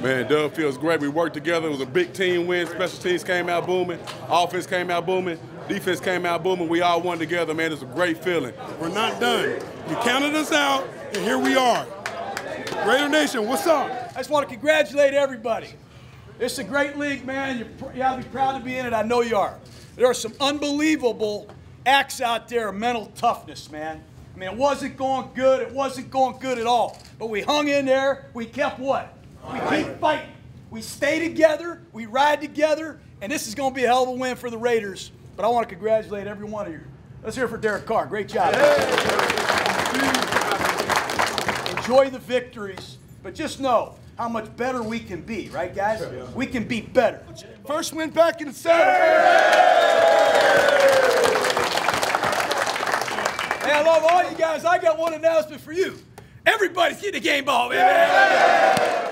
Man, Doug feels great. We worked together. It was a big team win. Special teams came out booming. Offense came out booming. Defense came out booming. We all won together, man. It's a great feeling. We're not done. You counted us out, and here we are. Raider Nation, what's up? I just want to congratulate everybody. It's a great league, man. You ought to be proud to be in it. I know you are. There are some unbelievable acts out there of mental toughness, man. I mean, it wasn't going good. It wasn't going good at all. But we hung in there. We kept what? We keep fighting. We stay together. We ride together. And this is going to be a hell of a win for the Raiders. But I want to congratulate every one of you. Let's hear it for Derek Carr. Great job. Hey. Enjoy the victories, but just know how much better we can be, right, guys? Sure, yeah. We can be better. First win back in the seven. Hey, I love all you guys. I got one announcement for you. Everybody's getting the game ball, man.